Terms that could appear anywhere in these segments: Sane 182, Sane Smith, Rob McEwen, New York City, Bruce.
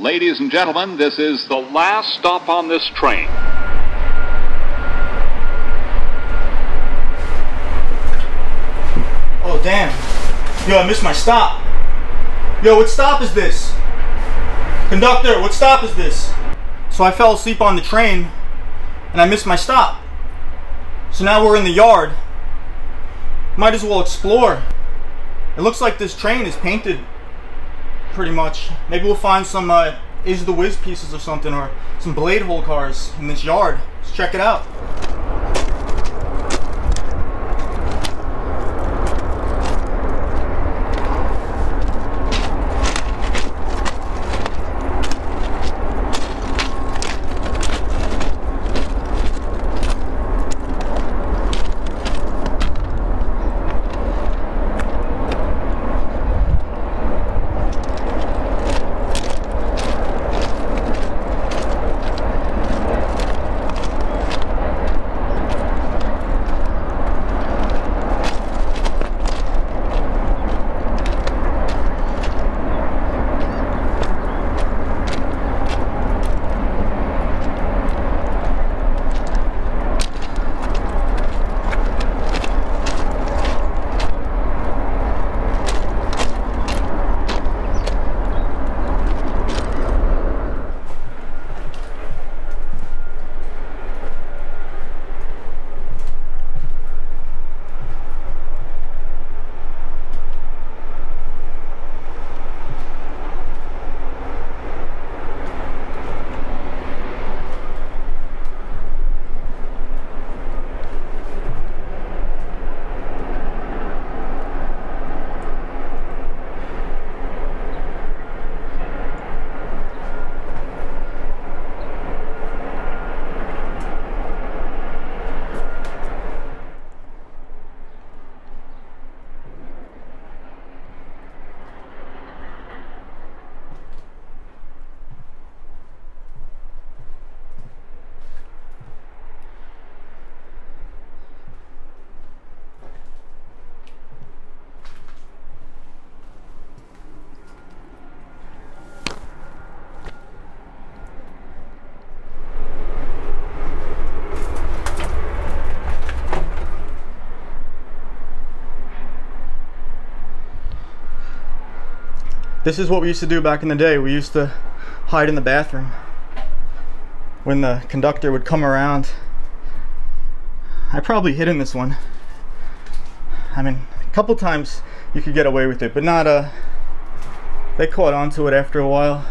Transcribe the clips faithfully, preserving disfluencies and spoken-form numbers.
Ladies and gentlemen, this is the last stop on this train. Oh, damn. Yo, I missed my stop. Yo, what stop is this? Conductor, what stop is this? So I fell asleep on the train, and I missed my stop. So now we're in the yard. Might as well explore. It looks like this train is painted pretty much. Maybe we'll find some uh, Is the Whiz pieces or something, or some blade hole cars in this yard. Let's check it out. This is what we used to do back in the day. We used to hide in the bathroom when the conductor would come around. I probably hid in this one. I mean, a couple times you could get away with it, but not uh they caught on to it after a while.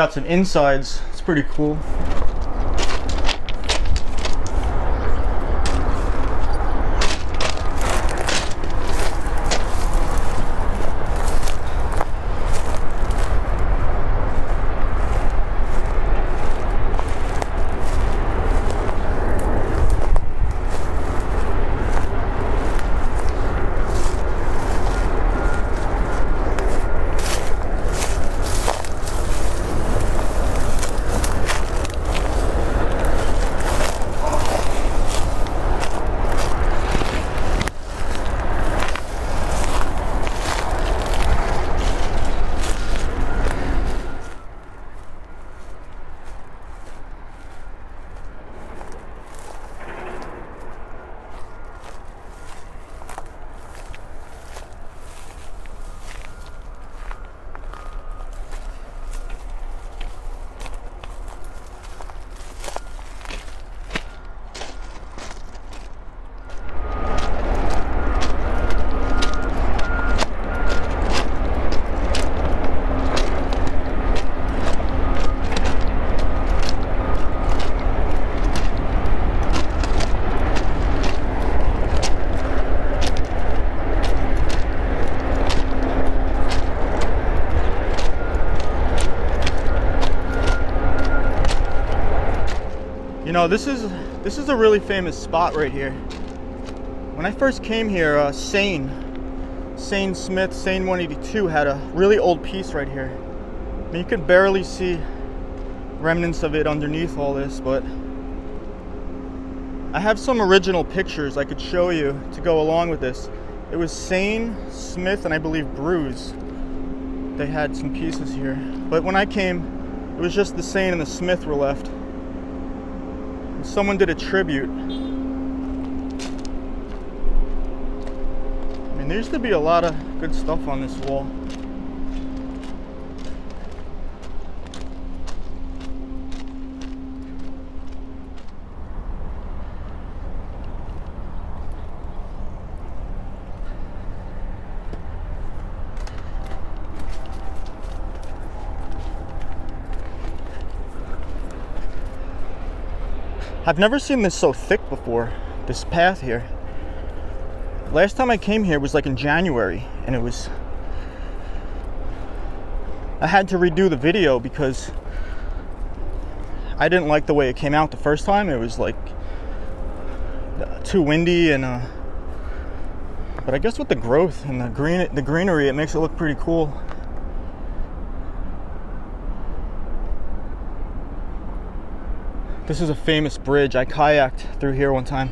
Got some insides, it's pretty cool. know, this is this is a really famous spot right here. When I first came here, uh, Sane, Sane Smith, Sane one eighty-two had a really old piece right here. I mean, you could barely see remnants of it underneath all this, but I have some original pictures I could show you to go along with this. It was Sane, Smith, and I believe Bruce. They had some pieces here, but when I came, it was just the Sane and the Smith were left. And someone did a tribute. I mean, there used to be a lot of good stuff on this wall. I've never seen this so thick before, this path here. Last time I came here was like in January, and it was... I had to redo the video because I didn't like the way it came out the first time. It was like too windy, and uh, but I guess with the growth and the green, the greenery, it makes it look pretty cool. This is a famous bridge. I kayaked through here one time.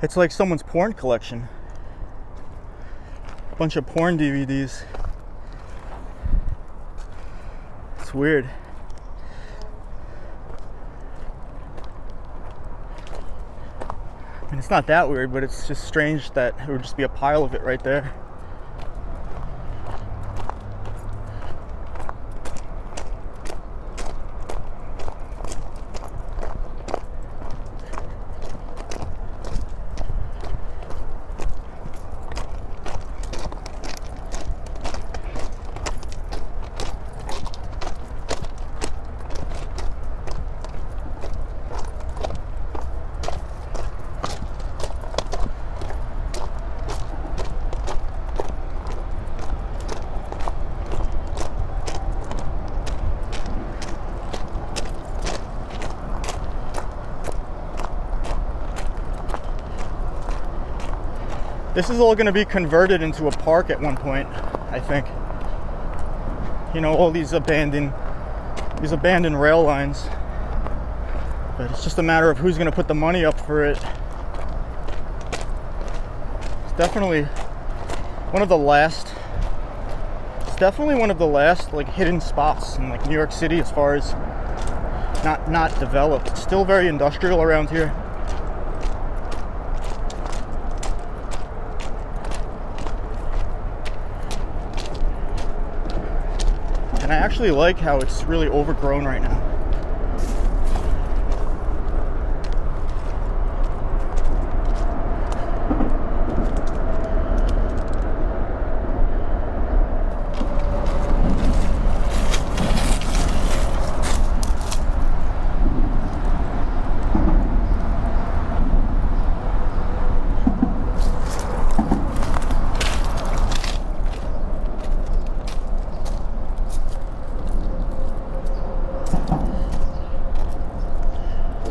It's like someone's porn collection. A bunch of porn D V Ds. It's weird. I mean, it's not that weird, but it's just strange that it would just be a pile of it right there. This is all going to be converted into a park at one point, I think. You know, all these abandoned, these abandoned rail lines. But it's just a matter of who's going to put the money up for it. It's definitely one of the last. It's definitely one of the last like hidden spots in like New York City as far as not not developed. It's still very industrial around here. And I actually like how it's really overgrown right now.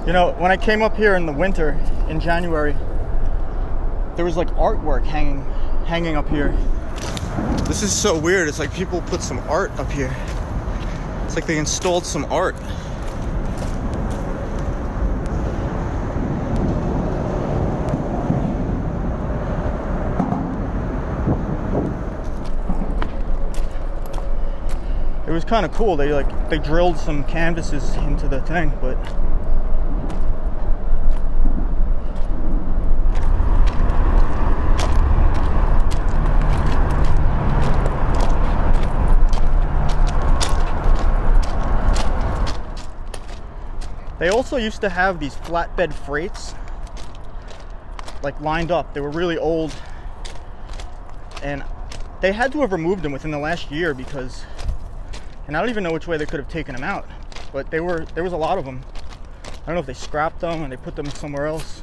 You know, when I came up here in the winter, in January, there was like artwork hanging, hanging up here. This is so weird. It's like people put some art up here. It's like they installed some art. It was kind of cool. They like they drilled some canvases into the thing, but they also used to have these flatbed freights like lined up. They were really old, and they had to have removed them within the last year because. And I don't even know which way they could have taken them out, but they were, there was a lot of them. I don't know if they scrapped them and they put them somewhere else.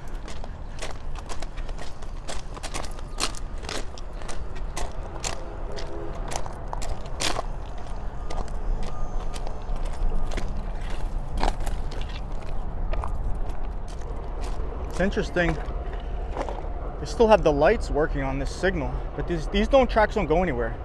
It's interesting. They still have the lights working on this signal, but these, these don't, tracks don't go anywhere.